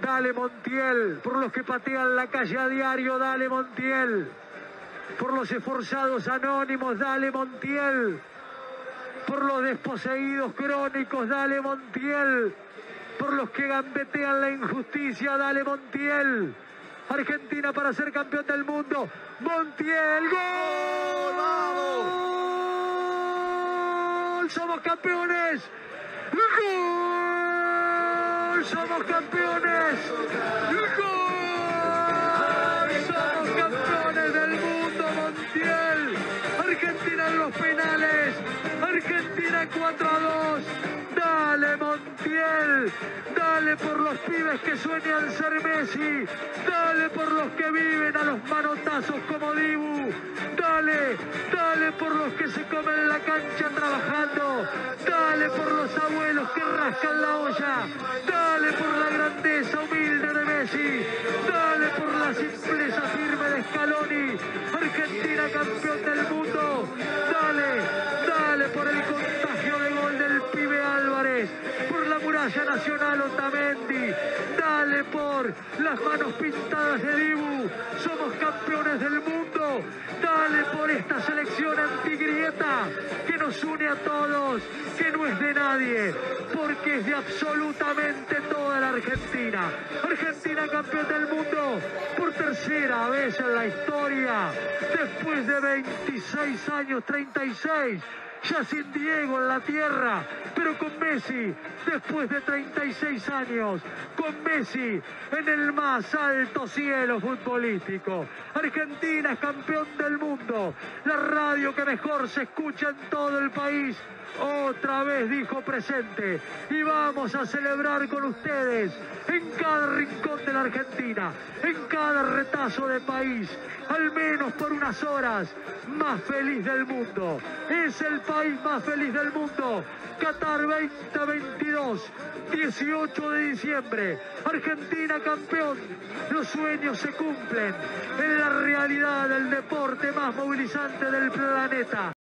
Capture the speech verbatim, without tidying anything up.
Dale Montiel, por los que patean la calle a diario, Dale Montiel. Por los esforzados anónimos, Dale Montiel. Por los desposeídos crónicos, Dale Montiel. Por los que gambetean la injusticia, Dale Montiel. Argentina para ser campeón del mundo. Montiel, ¡gol! ¡Somos campeones! ¡Gol! ¡Somos campeones! ¡Gol! ¡Somos campeones del mundo, Montiel! Argentina en los penales. Argentina cuatro a dos. Dale, Montiel. Dale por los pibes que sueñan ser Messi. Dale por los que viven a los manotazos como Dibu. Dale, dale por los que se comen la cancha trabajando. Dale por los abuelos que rascan la olla. Dale por la grandeza humilde de Messi. Dale por la simpleza firme de Scaloni. Argentina campeón del mundo. Dale, dale por el contagio de gol del pibe Álvarez. Por la muralla nacional Otamendi. Dale por las manos pintadas de Dibu. Somos campeones del mundo. Dale por esta selección antigrieta que nos une a todos, que no es de nadie, porque es de absolutamente toda la Argentina. Argentina campeón del mundo por tercera vez en la historia, después de veintiséis años, treinta y seis, ya sin Diego en la tierra, pero con Messi, después de treinta y seis años, con Messi en el más alto cielo futbolístico. Argentina es campeón del mundo, la radio que mejor se escucha en todo el país, otra vez dijo presente, y vamos a celebrar con ustedes en cada rincón de la Argentina, en cada retazo de país, al menos por unas horas, más feliz del mundo. Es el país más feliz del mundo. Qatar veinte veintidós, dieciocho de diciembre. Argentina campeón. Los sueños se cumplen en la realidad del deporte más movilizante del planeta.